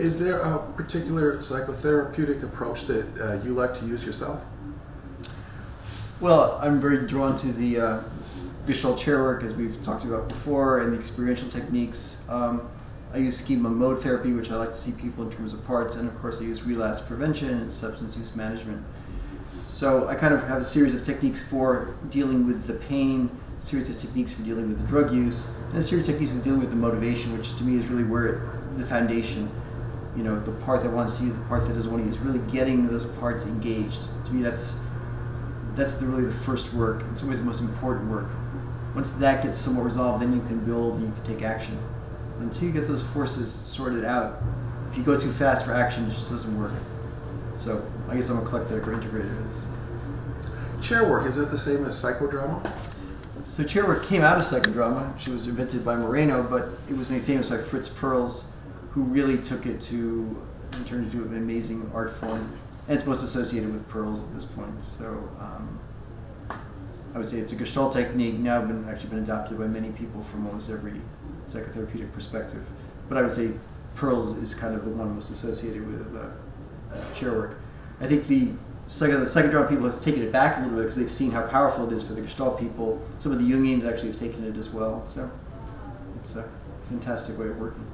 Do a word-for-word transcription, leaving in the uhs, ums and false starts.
Is there a particular psychotherapeutic approach that uh, you like to use yourself? Well, I'm very drawn to the uh, Gestalt chair work, as we've talked about before, and the experiential techniques. Um, I use schema mode therapy, which I like to see people in terms of parts, and of course I use relapse prevention and substance use management. So I kind of have a series of techniques for dealing with the pain, a series of techniques for dealing with the drug use, and a series of techniques for dealing with the motivation, which to me is really where it, the foundation, you know, the part that wants to use, the part that doesn't want to use, really getting those parts engaged. To me, that's, that's the, really the first work. It's always the most important work. Once that gets somewhat resolved, then you can build and you can take action. Until you get those forces sorted out, if you go too fast for action, it just doesn't work. So I guess I'm a eclectic or integrativist. Chair work, is that the same as psychodrama? So chair work came out of psychodrama. Actually, it was invented by Moreno, but it was made famous by Fritz Perls, who really took it to, and turned it into an amazing art form. And it's most associated with Perls at this point. So um, I would say it's a Gestalt technique, now been, actually been adopted by many people from almost every psychotherapeutic perspective. But I would say Perls is kind of the one most associated with uh, uh, chair work. I think the, psycho the psychodrama people have taken it back a little bit because they've seen how powerful it is for the Gestalt people. Some of the Jungians actually have taken it as well. So it's a fantastic way of working.